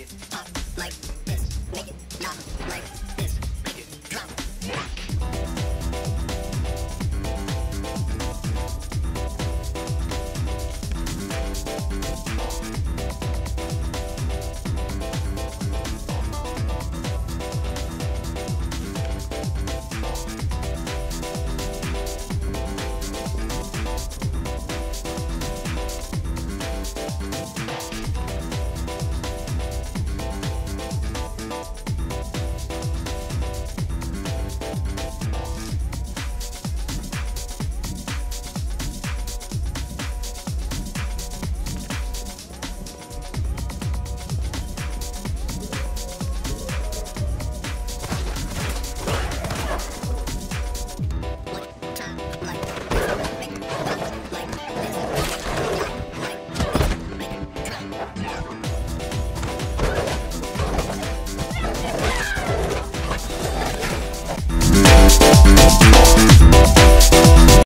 it.